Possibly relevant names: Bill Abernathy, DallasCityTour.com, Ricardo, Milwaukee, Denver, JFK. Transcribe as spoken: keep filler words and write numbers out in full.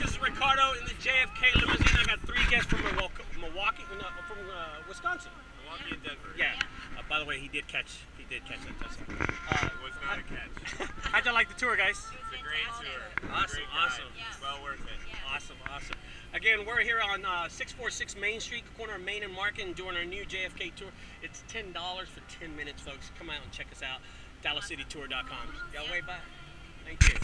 This is Ricardo in the J F K limousine. I got three guests from Milwaukee, Milwaukee no, from uh, Wisconsin. Milwaukee and Denver. Yeah. yeah. Uh, by the way, he did catch. He did catch that touchdown. Uh, it was not I, a catch. How'd y'all like the tour, guys? It was a great tour. Awesome, great awesome. Yeah. Well worth it. Yeah. Awesome, awesome. Again, we're here on uh, six forty-six Main Street, corner of Main and Market, doing our new J F K tour. It's ten dollars for ten minutes, folks. Come out and check us out. Dallas City Tour dot com. Y'all way by. Thank you.